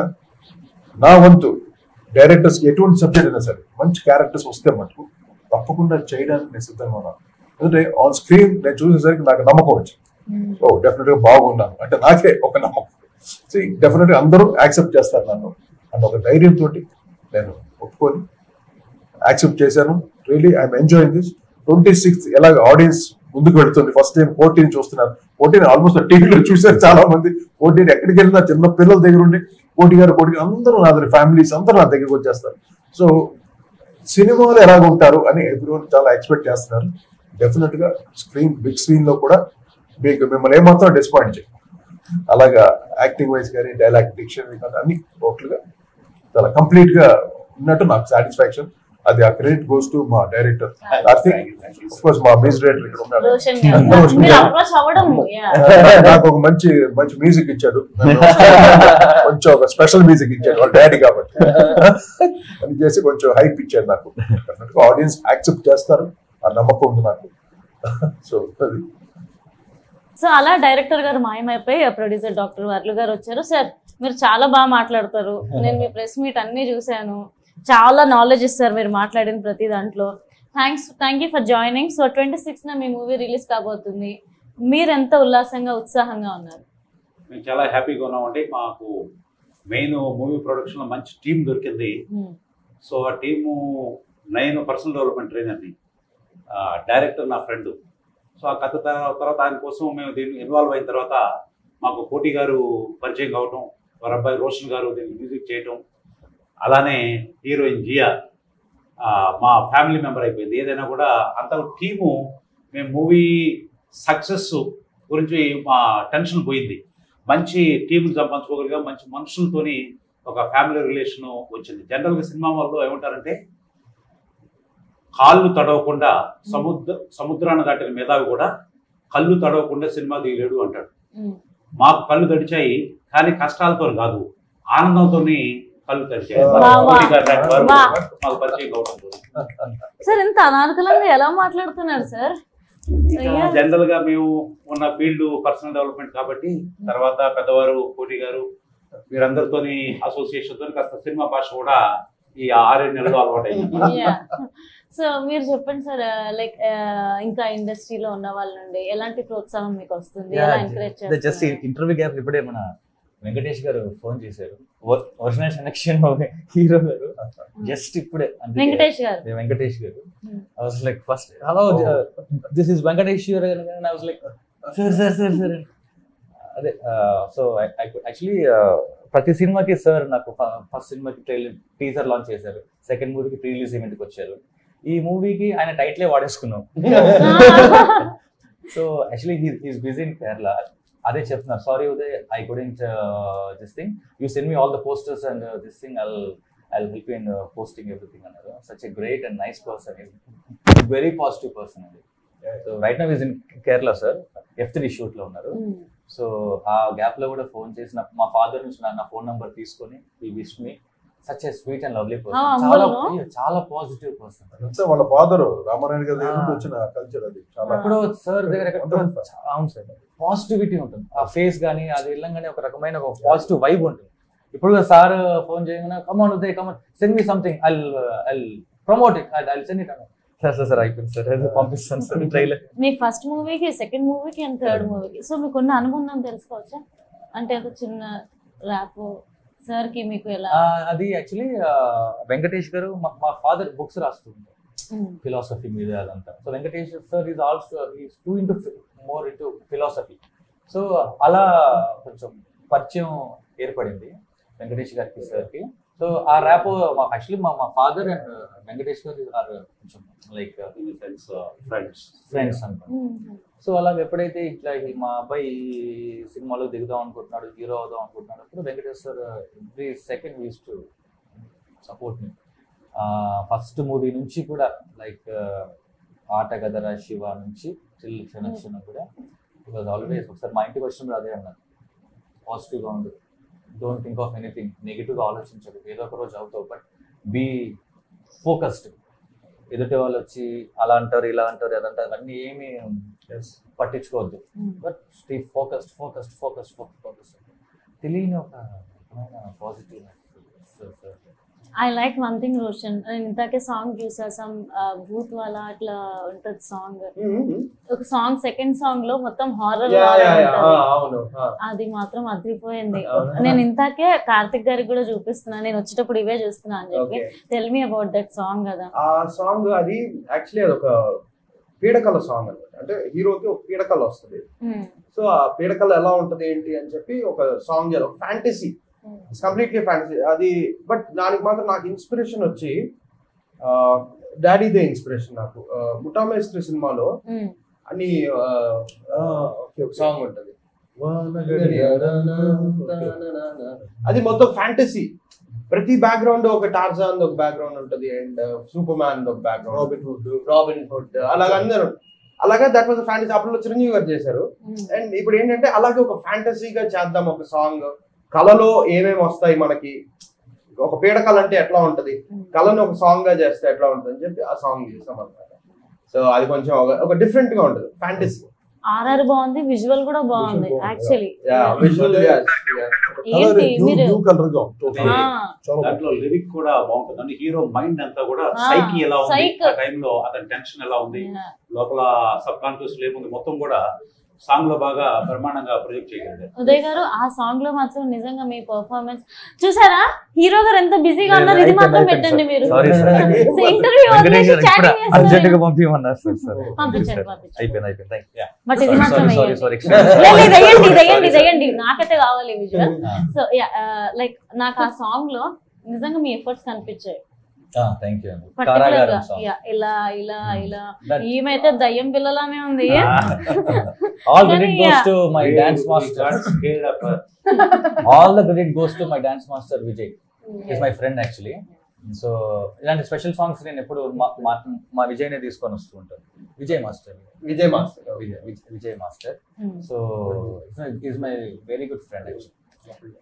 నా వంతు డైరెక్టర్స్కి ఎటువంటి సబ్జెక్ట్ అయినా సరే మంచి క్యారెక్టర్స్ వస్తే మటుకు తప్పకుండా చేయడానికి నేను సిద్ధంగా ఉన్నాను. ఎందుకంటే ఆన్ స్క్రీన్ నేను చూసేసరికి నాకు నమ్మకం వచ్చింది, ఓ డెఫినెట్గా బాగున్నాను అంటే నాకే ఒక నమ్మకం. సి డెఫినెట్గా అందరూ యాక్సెప్ట్ చేస్తారు నన్ను అన్న ఒక ధైర్యంతో నేను ఒప్పుకొని యాక్సెప్ట్ చేశాను. Really I'm enjoying this. Twenty sixth ఎలాగ ఆడియన్స్ ముందుకు వెళ్తుంది, ఫస్ట్ టైం కోటీని చూస్తున్నారు. కోటీని ఆల్మోస్ట్ టీవీలో చూశారు చాలా మంది, కోటీని ఎక్కడికి వెళ్ళినా చిన్న పిల్లల దగ్గర ఉండి కోటి గారు కోటి అందరూ నా దగ్గర ఫ్యామిలీస్ అందరూ నా దగ్గరికి వచ్చేస్తారు. సో సినిమాలు ఎలా ఉంటారు అని ఎప్పుడు చాలా ఎక్స్పెక్ట్ చేస్తున్నారు. డెఫినెట్ గా స్క్రీన్ బిగ్ స్క్రీన్ లో కూడా మీకు మిమ్మల్ని ఏమాత్రం డిస్పాయింట్ చేయాలి, అలాగా యాక్టింగ్ వైజ్ కానీ డైలాగ్ డిక్షన్ కానీ అన్ని టోటల్ గా చాలా కంప్లీట్ గా ఉన్నట్టు నాకు సాటిస్ఫాక్షన్. అది ఆ క్రెడిట్ గోస్ టు మా డైరెక్టర్ కార్తిక్, ఆఫ్ కోర్స్ మా మ్యూజిక్ డైరెక్టర్ ఇక్కడ ఉన్నాడు రోషన్. నాకు ఒక మంచి మంచి మ్యూజిక్ ఇచ్చాడు, కొంచెం ఒక స్పెషల్ మ్యూజిక్ ఇచ్చాడు వాళ్ళ డాడీ కాబట్టి అని చేసి కొంచెం హైప్ ఇచ్చాడు. నాకు ఆడియన్స్ యాక్సెప్ట్ చేస్తారు ఆ నమ్మకం ఉంది నాకు. సో అది సో అలా డైరెక్టర్ గారు మాయమైపోయి ప్రొడ్యూసర్ డాక్టర్ వర్లు గారు వచ్చారు. సార్ మీరు చాలా బాగా మాట్లాడతారు, నేను మీ ప్రెస్ మీట్ అన్ని చూశాను, చాలా నాలెడ్జ్ ఇస్తారు మీరు మాట్లాడిన ప్రతి దాంట్లో. Thanks thank you for joining. So twenty six మీ మూవీ రిలీజ్ కాబోతుంది, మీరు ఎంత ఉల్లాసంగా ఉత్సాహంగా ఉన్నారు? మేము చాలా హ్యాపీగా ఉన్నామండి. మాకు మెయిన్ మూవీ ప్రొడక్షన్ లో మంచి టీం దొరికింది. సో ఆ టీము నేను పర్సనల్ డెవలప్మెంట్ ట్రైనర్ని, డైరెక్టర్ నా ఫ్రెండ్. సో ఆ కథ తర్వాత ఆయన కోసం మేము దీన్ని ఇన్వాల్వ్ అయిన తర్వాత మాకు కోటి గారు పరిచయం కావటం, వారి అబ్బాయి రోషన్ గారు దీన్ని మ్యూజిక్ చేయటం, అలానే హీరోయిన్ జియా మా ఫ్యామిలీ మెంబర్ అయిపోయింది. ఏదైనా కూడా అంత టీము మేము మూవీ సక్సెస్ గురించి మా టెన్షన్ పోయింది. మంచి టీంలు సంపాదించుకోగలిగా మంచి మనుషులతోని ఒక ఫ్యామిలీ రిలేషను వచ్చింది. జనరల్గా సినిమా వాళ్ళు ఏమంటారంటే కాళ్ళు తడవకుండా సముద్ర సముద్రాన్ని దాటిన మేధావి కూడా కళ్ళు తడవకుండా సినిమా దిగలేడు అంటాడు. మాకు కళ్ళు తడిచాయి, కానీ కష్టాలతో కాదు ఆనందంతో కళ్ళు తడిచాయి. మాకు పరిచయం కావడం. సార్ ఎంత అనార్కలంగా ఎలా మాట్లాడుతున్నారు sir. General field personal development तरह कोटी गारू असोसिएशन तो भाष आर एल अलवाट సో మీరు చెప్పండి సార్ లైక్ ఇంకా ఇండస్ట్రీలో ఉన్న వాళ్ళ నుండి ఎలాంటి ప్రోత్సాహం మీకు వస్తుంది ఎలా ఎంకరేజ్ చేస్తారు జస్ట్ ఇంటర్వ్యూ గ్యాప్ ఇప్పుడే మన వెంకటేష్ గారు ఫోన్ చేశారు ఒరిజినల్ కనెక్షన్ హీరో గారు జస్ట్ ఇప్పుడే Venkatesh garu Venkatesh garu I was like first hello this is Venkatesh garu and I was like sir sir sir sir అదే సో ఐ యాక్చువల్లీ ప్రతి సినిమాకి సార్ నాకు ఫస్ట్ సినిమాకి ట్రైలర్ టీజర్ లాంచ్ చేశారు సెకండ్ మూవీకి ప్రీ రిలీజ్ ఈవెంట్ కి వచ్చారు ఈ మూవీకి ఆయన టైటిల్ వాడేసుకున్నాం so actually he he is busy in Kerala అదే చెప్తున్నారు sorry Uday I couldn't this thing you send me all the posters and this thing I'll I'll help you in posting everything అన్నారు such a great and nice person is very positive person అండి so right now is in Kerala sir F three shoot లో ఉన్నారు సో ఆ గ్యాప్ లో కూడా ఫోన్ చేసి మా ఫాదర్ నుంచి నా ఫోన్ నంబర్ తీసుకొని ఈ wish me such a sweet and lovely person ah, chaala chaala positive person sir wala father ramarayana garu enu ochina culture adi chaala appudu sir degara avun sir positivity untundi aa face gaani adi illangane oka rakamaina oka positive vibe untundi ippudu sir phone cheyagana come on uday come on send me something i'll uh, i'll promote it i'll, I'll send it sir sir sir i can sir as a competition sir trailer me first movie ki second movie ki and third movie ki so meeku unna anubandham telusukovacha ante oka chinna rap sir కి మీకు ఎలా అది యాక్చువల్లీ వెంకటేష్ గారు మా ఫాదర్ బుక్స్ రాస్తూ ఉంటారు ఫిలాసఫీ మీద అదంతా so Venkatesh sir is also is too into more into philosophy so అలా కొంచెం పరిచయం ఏర్పడింది వెంకటేష్ గారికి సార్కి సో ఆ ర్యాప్ యాక్చువల్లీ మా మా father and Venkatesh garu are కొంచెం లైక్ ఫ్రెండ్స్ ఫ్రెండ్స్ అనుకుంటున్నాను సో అలాగే ఎప్పుడైతే ఇట్లా మా అబ్బాయి సినిమాలో దిగుదాం అనుకుంటున్నాడు హీరో అవుదాం అనుకుంటున్నాడు అప్పుడు Venkatesh sir every second use to support me first movie నుంచి కూడా లైక్ ఆట గదరా శివ నుంచి చిల్ క్షణ క్షణం కూడా బికాజ్ ఆల్వేస్ ఒకసారి మా ఇంటికి వచ్చినప్పుడు అదే అన్నారు పాజిటివ్గా ఉంది don't think of anything negative ఆలోచించదు ఏదో ఒక రోజు అవుతావు బట్ బీ ఫోకస్డ్ ఎదుటి వాళ్ళు వచ్చి అలా అంటారు ఇలా అంటారు అదంటారు అన్నీ ఏమీ పట్టించుకోవద్దు but stay focused focused focused focus focus తెలియని ఒక రకమైన positiveness I like one thing Roshan intake song చూసా some bhoot wala atla untad song oka song second song lo mottham horror la avunu adi matram adripoyindi nen intake Kartik gari kuda choopistunna nen vachetappudu ive chustunna ani cheppi tell me about that song kada aa song adi actually adoka పీడకల సాంగ్ అనమాట అంటే హీరోకి ఒక పీడకల వస్తుంది సో ఆ పీడకల ఎలా ఉంటది ఏంటి అని చెప్పి ఒక సాంగ్ ఎలా ఫ్యాంటసీ ఇట్స్ కంప్లీట్లీ ఫ్యాంటసీ అది బట్ దానికి మాత్రం నాకు ఇన్స్పిరేషన్ వచ్చి డాడీ దే ఇన్స్పిరేషన్ నాకు ముఠామేస్త్రి సినిమాలో అని ఒక సాంగ్ ఉంటుంది అది మొత్తం ఫ్యాంటసీ ప్రతి బ్యాక్గ్రౌండ్ ఒక టార్జాన్ ఒక బ్యాక్గ్రౌండ్ ఉంటుంది అండ్ సూపర్ మ్యాన్ ఒక background Robin Hood Robin Hood అలాగే అందరూ అలాగే దట్ వాజ్ ఫ్యాంటసీ అప్పుడు చిరంజీవి గారు చేశారు అండ్ ఇప్పుడు ఏంటంటే అలాగే ఒక ఫ్యాంటసీగా చేద్దాం ఒక సాంగ్ కళలో ఏమేమి వస్తాయి మనకి ఒక పీడకల అంటే ఎట్లా ఉంటది కళను ఒక సాంగ్ గా చేస్తే ఎట్లా ఉంటుంది అని చెప్పి ఆ సాంగ్ చేసాం అనమాట సో అది కొంచెం ఒక డిఫరెంట్ గా ఉంటుంది ఫ్యాంటసీ ఆర్ఆర్ బాగుంది విజువల్ కూడా బాగుంది యాక్చువల్లీ యా విజువల్ ఏంటి మీరు బ్లూ కలర్ గా ఉంటుంది అట్లా లిరిక్ కూడా బాగుంటుంది అంటే హీరో మైండ్ అంతా కూడా సైకి ఎలా ఉంది ఆ టైం లో అతని టెన్షన్ ఎలా ఉంది లోపల సబ్ కాన్షియస్ లేముంది మొత్తం కూడా సాంగ్ లో బాగా బ్రహ్మాండంగా ప్రొజెక్ట్ చేయగలిగారు ఉదయ్ గారు ఆ సాంగ్ లో మాత్రం నిజంగా మీ పర్ఫార్మెన్స్ చూసారా హీరో గారు ఎంత బిజీగా ఉన్నారు ఇది మాత్రం పెట్టండి మీరు సారీ సార్ ఇంటర్వ్యూ వదిలేసి చాటింగ్ చేస్తున్నారు అర్జెంట్ గా పంపిమన్నారు సార్ సార్ పంపించండి పంపించండి అయిపోయింది అయిపోయింది థాంక్స్ యా బట్ ఇది మాత్రం సారీ సారీ లేదు దయండి దయండి దయండి నాకైతే కావాలి విజువల్ సో యా లైక్ నాకు ఆ సాంగ్ లో నిజంగా మీ ఎఫర్ట్స్ కనిపించాయి ఆ థాంక్ యూ అండి కారాగారం సాంగ్ యా ఇలా ఇలా ఇలా ఏమైతే దయ్యం పిల్లలానే ఉంది all the credit goes to my dance master స్కేడ్ up all the credit goes to my dance master Vijay is my friend actually so ఇలాంటి స్పెషల్ సాంగ్స్ నేను ఎప్పుడు మా విజయ్ నే తీసుకొని వస్తూ ఉంటాను Vijay master Vijay master Vijay master so is my very good friend actually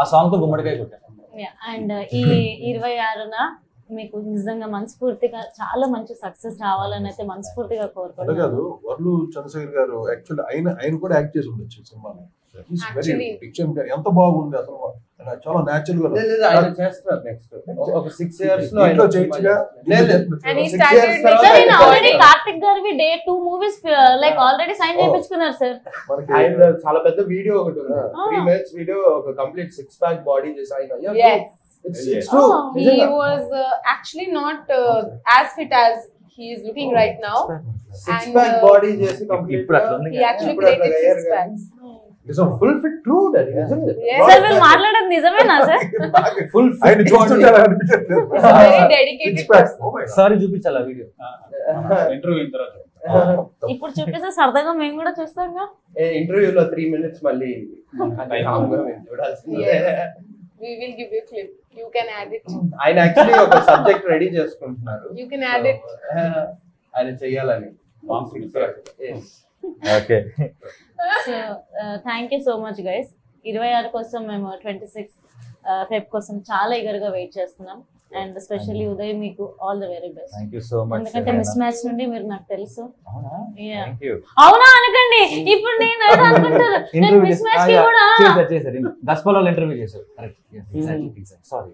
ఆ సాంగ్ తో గుమ్మడికాయ కొట్టాను యా అండ్ ఈ ఇరవై ఆరున మీకు నిజంగా మనస్ఫూర్తిగా చాలా మంచి సక్సెస్ రావాలని అయితే మనస్ఫూర్తిగా కోరుకుంటున్నాను. అలాగే వర్లు చంద్రశేఖర్ గారు యాక్చువల్లీ ఆయన ఆయన కూడా యాక్ట్ చేసి ఉండొచ్చు సినిమాలో. ఇస్ వెరీ డిక్షన్ గారు ఎంత బాగుంది అసలు, చాలా నేచురల్ గా లేదు. ఆయన చేస్తారు నెక్స్ట్ ఒక సిక్స్ ఇయర్స్ లో ఆయన చేయొచ్చుగా. లేదు and he started sir in already Karthik garu we did two movies like already sign చేయించుకున్నారు సర్. ఆయన చాలా పెద్ద వీడియో ఒకటి ఉంది three minutes వీడియో ఒక కంప్లీట్ సిక్స్ ప్యాక్ బాడీ చేసాయి ఆయన. It's, it's true. Oh, he was uh, actually not uh, as fit as he is looking oh, right now. Six and, pack uh, body, just complete. He actually created six packs. It's a full fit crew, that is, isn't it? Yes, sir. Will Marladan nizame na sir. Full fit. I enjoyed it. Very dedicated person. Oh my God. Sorry, jupi chala video. Interview in tarah. ఇప్పుడు చూపిస్తే సరదాగా మేము కూడా చూస్తాం గా. ఇంటర్వ్యూలో three minutes మళ్ళీ అది కామ్ గా మేము చూడాల్సింది. We will give you a clip. You can add it. I actually have a subject ready chestunnaru. You can add so, it. Adi cheyalani. Yes. Okay. So uh, thank you so much guys. twenty-six kosam mem twenty-six Feb kosam chaala eagerga wait chestunnam and especially Uday meeku all the very best. Thank you so much. Endukante mismatch nundi meer naaku telusu. Avuna. Thank you. Avuna anakandi. Ippudu nenu eda anukuntaru. Nenu mismatch ki kuda. Chesa chesa. ten pallal interview chesaru. Correct. Yes, exactly. Exactly. Sorry.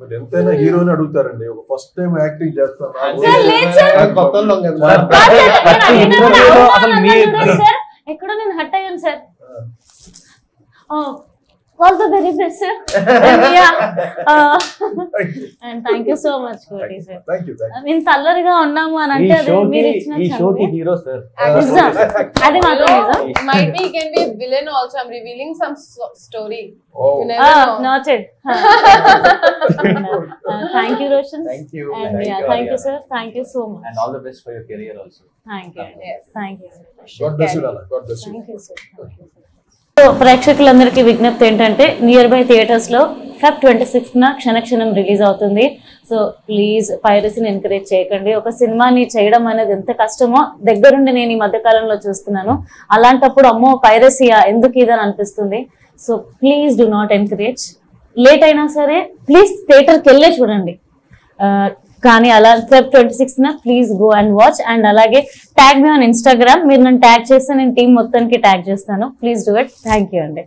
But entana hero ni adugutarandi. Oka first time acting chestanu. Sir, lecha. Kottalo kada. Patti interview lo asalu meer sir. Ekkodo nenu hurt ayyanu sir. Oh. All the very best, sir. And yeah, uh, thank you. And thank you so much, Koti sir. Thank you, thank you. In tallarga unnamu anante adi meer ichina chance. He show the hero sir. Adi maatrame sir. Might be he can be a villain also. I'm revealing some so story. Oh. You never ah, know. Not it. uh, thank you, Roshan. Thank you. And thank yeah, you, thank you, sir. Thank you so much. And all the best for your career also. Thank you. Yes, thank you. God bless you, Lala. God bless you. Thank you, sir. Thank you, sir. So ప్రేక్షకులందరికీ విజ్ఞప్తి ఏంటంటే నియర్ బై థియేటర్స్లో ఫెబ్ ట్వంటీ సిక్స్త్న క్షణ క్షణం రిలీజ్ అవుతుంది. సో ప్లీజ్ పైరసీని ఎంకరేజ్ చేయకండి. ఒక సినిమాని చేయడం అనేది ఎంత కష్టమో దగ్గరుండి నేను ఈ మధ్యకాలంలో చూస్తున్నాను. అలాంటప్పుడు అమ్మో పైరసీయా ఎందుకు ఇదని అనిపిస్తుంది. So please do not encourage. Late అయినా సరే ప్లీజ్ థియేటర్కి వెళ్ళే చూడండి. కానీ అలా ఫెబ్ ట్వంటీ సిక్స్త్న please go and watch. And అలాగే ట్యాగ్ మీ ఆన్ ఇన్స్టాగ్రామ్. మీరు నన్ను ట్యాగ్ చేస్తే నేను టీం మొత్తానికి ట్యాగ్ చేస్తాను. Please do it. Thank you అండి.